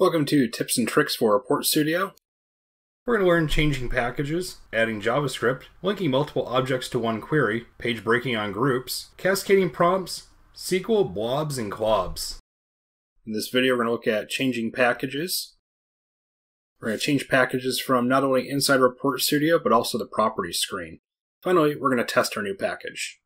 Welcome to Tips and Tricks for Report Studio. We're going to learn changing packages, adding JavaScript, linking multiple objects to one query, page breaking on groups, cascading prompts, SQL, blobs, and globs. In this video, we're going to look at changing packages. We're going to change packages from not only inside Report Studio, but also the properties screen. Finally, we're going to test our new package.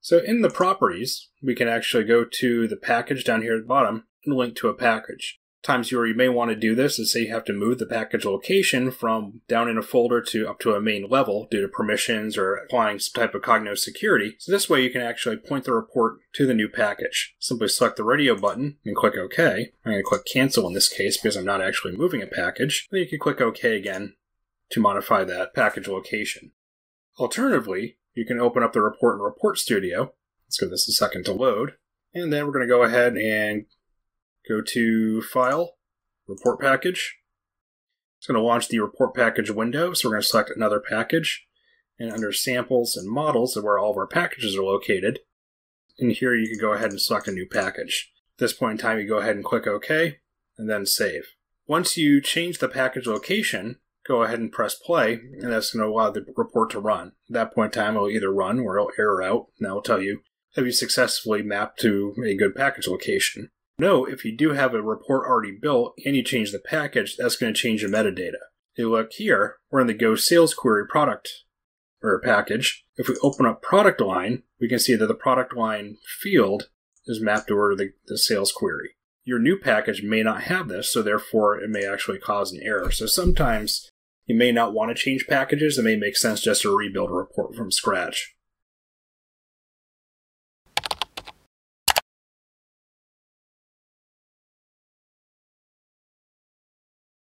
So in the properties, we can actually go to the package down here at the bottom and link to a package. Times where you may want to do this is say you have to move the package location from down in a folder to up to a main level due to permissions or applying some type of Cognos security. So this way you can actually point the report to the new package. Simply select the radio button and click OK. I'm going to click cancel in this case because I'm not actually moving a package. Then you can click OK again to modify that package location. Alternatively, you can open up the report in Report Studio. Let's give this a second to load. And then we're going to go ahead and go to File, Report Package. It's going to launch the Report Package window, so we're going to select another package. And under Samples and Models is where all of our packages are located. And here you can go ahead and select a new package. At this point in time, you go ahead and click OK, and then Save. Once you change the package location, go ahead and press play, and that's going to allow the report to run. At that point in time, it'll either run or it'll error out, and that'll tell you, have you successfully mapped to a good package location? No, if you do have a report already built and you change the package, that's going to change the metadata. If you look here, we're in the Go Sales Query product or package. If we open up product line, we can see that the product line field is mapped over the sales query. Your new package may not have this, so therefore it may actually cause an error. So sometimes you may not want to change packages. It may make sense just to rebuild a report from scratch.